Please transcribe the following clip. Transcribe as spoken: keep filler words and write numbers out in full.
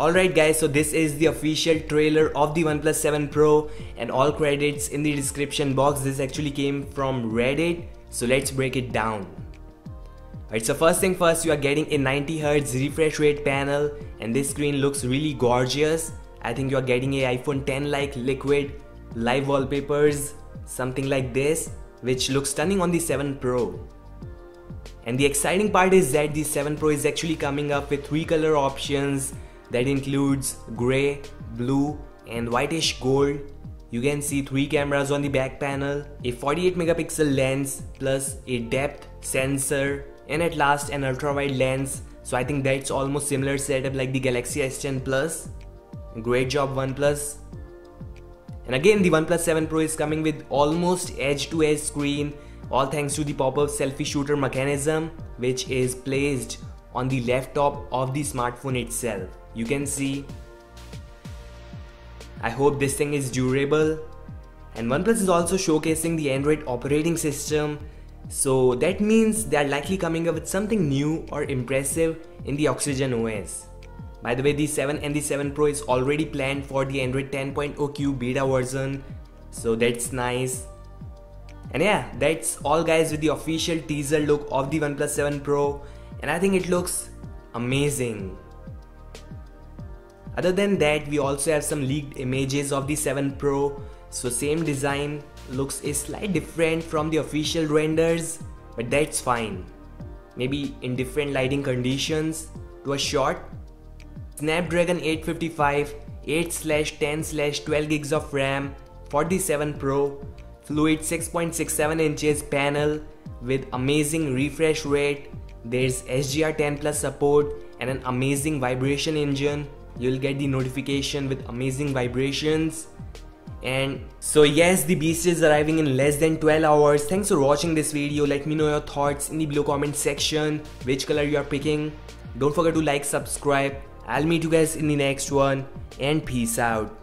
Alright guys, so this is the official trailer of the OnePlus seven Pro, and all credits in the description box. This actually came from Reddit, so let's break it down. Alright, so first thing first, you are getting a ninety hertz refresh rate panel, and this screen looks really gorgeous. I think you are getting a iPhone ten like liquid, live wallpapers, something like this, which looks stunning on the seven Pro. And the exciting part is that the seven Pro is actually coming up with three color options that includes grey, blue and whitish gold. You can see three cameras on the back panel, a forty-eight megapixel lens plus a depth sensor, and at last an ultra wide lens. So I think that's almost similar setup like the Galaxy S ten Plus. Great job, OnePlus. And again, the OnePlus seven Pro is coming with almost edge to edge screen, all thanks to the pop-up selfie shooter mechanism, which is placed on the left top of the smartphone itself. You can see. I hope this thing is durable. And OnePlus is also showcasing the Android operating system, so that means they are likely coming up with something new or impressive in the Oxygen O S. By the way, the seven and the seven Pro is already planned for the Android ten point oh Q beta version, so that's nice. And yeah, that's all guys with the official teaser look of the OnePlus seven Pro, and I think it looks amazing. Other than that, we also have some leaked images of the seven Pro, so same design, looks a slight different from the official renders, but that's fine. Maybe in different lighting conditions. To a shot, Snapdragon eight fifty-five, eight ten twelve gigs of RAM for the seven Pro, fluid six point six seven inches panel with amazing refresh rate. There's S G R ten plus support and an amazing vibration engine. You'll get the notification with amazing vibrations. And so yes, the beast is arriving in less than twelve hours. Thanks for watching this video. Let me know your thoughts in the below comment section, which color you are picking. Don't forget to like, subscribe. I'll meet you guys in the next one, and peace out.